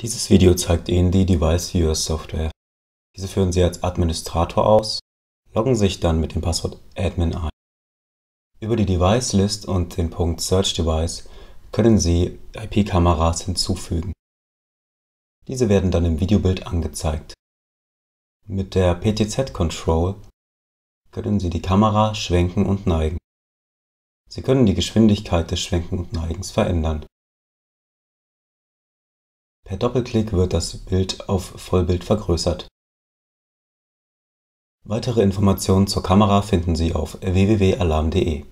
Dieses Video zeigt Ihnen die Device Viewer Software. Diese führen Sie als Administrator aus, loggen sich dann mit dem Passwort Admin ein. Über die Device-List und den Punkt Search Device können Sie IP-Kameras hinzufügen. Diese werden dann im Videobild angezeigt. Mit der PTZ-Control können Sie die Kamera schwenken und neigen. Sie können die Geschwindigkeit des Schwenken und Neigens verändern. Per Doppelklick wird das Bild auf Vollbild vergrößert. Weitere Informationen zur Kamera finden Sie auf www.alarm.de.